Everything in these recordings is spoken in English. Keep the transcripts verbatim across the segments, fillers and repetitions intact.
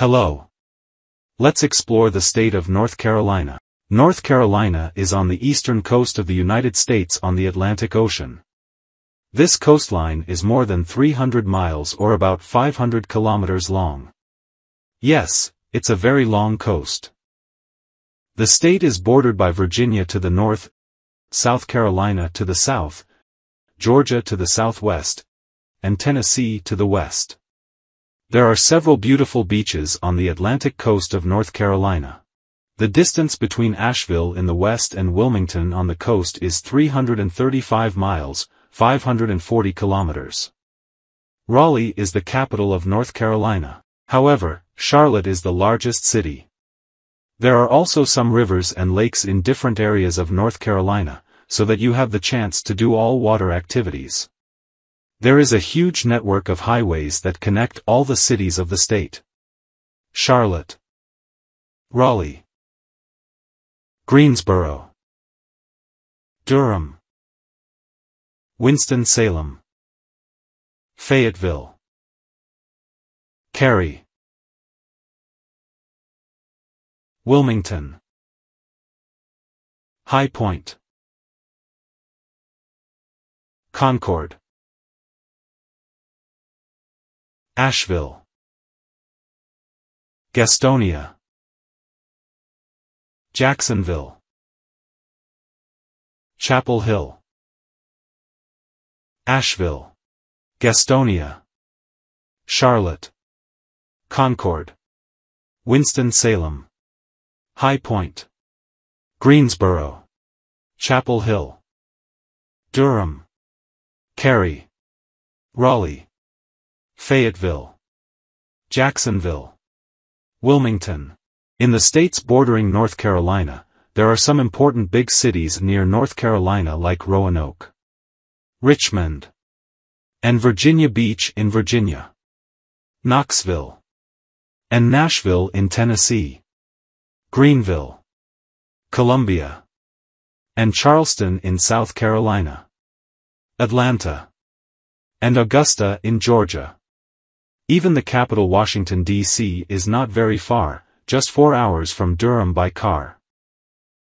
Hello. Let's explore the state of North Carolina. North Carolina is on the eastern coast of the United States on the Atlantic Ocean. This coastline is more than three hundred miles or about five hundred kilometers long. Yes, it's a very long coast. The state is bordered by Virginia to the north, South Carolina to the south, Georgia to the southwest, and Tennessee to the west. There are several beautiful beaches on the Atlantic coast of North Carolina. The distance between Asheville in the west and Wilmington on the coast is three hundred thirty-five miles, five hundred forty kilometers. Raleigh is the capital of North Carolina. However, Charlotte is the largest city. There are also some rivers and lakes in different areas of North Carolina, so that you have the chance to do all water activities. There is a huge network of highways that connect all the cities of the state. Charlotte, Raleigh, Greensboro, Durham, Winston Salem, Fayetteville, Cary, Wilmington, High Point, Concord, Asheville, Gastonia, Jacksonville, Chapel Hill, Asheville, Gastonia, Charlotte, Concord, Winston-Salem, High Point, Greensboro, Chapel Hill, Durham, Cary, Raleigh, Fayetteville, Jacksonville, Wilmington. In the states bordering North Carolina, there are some important big cities near North Carolina like Roanoke, Richmond, and Virginia Beach in Virginia, Knoxville, and Nashville in Tennessee, Greenville, Columbia, and Charleston in South Carolina, Atlanta, and Augusta in Georgia. Even the capital Washington, D C is not very far, just four hours from Durham by car.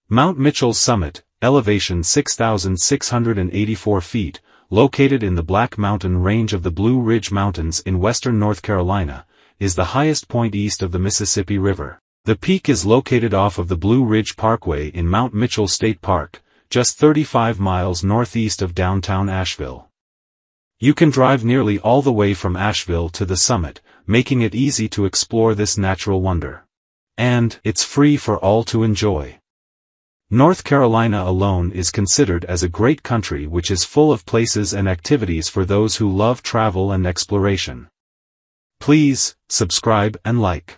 Mount Mitchell's summit, elevation six thousand six hundred eighty-four feet, located in the Black Mountain range of the Blue Ridge Mountains in western North Carolina, is the highest point east of the Mississippi River. The peak is located off of the Blue Ridge Parkway in Mount Mitchell State Park, just thirty-five miles northeast of downtown Asheville. You can drive nearly all the way from Asheville to the summit, making it easy to explore this natural wonder. And it's free for all to enjoy. North Carolina alone is considered as a great country which is full of places and activities for those who love travel and exploration. Please, subscribe and like.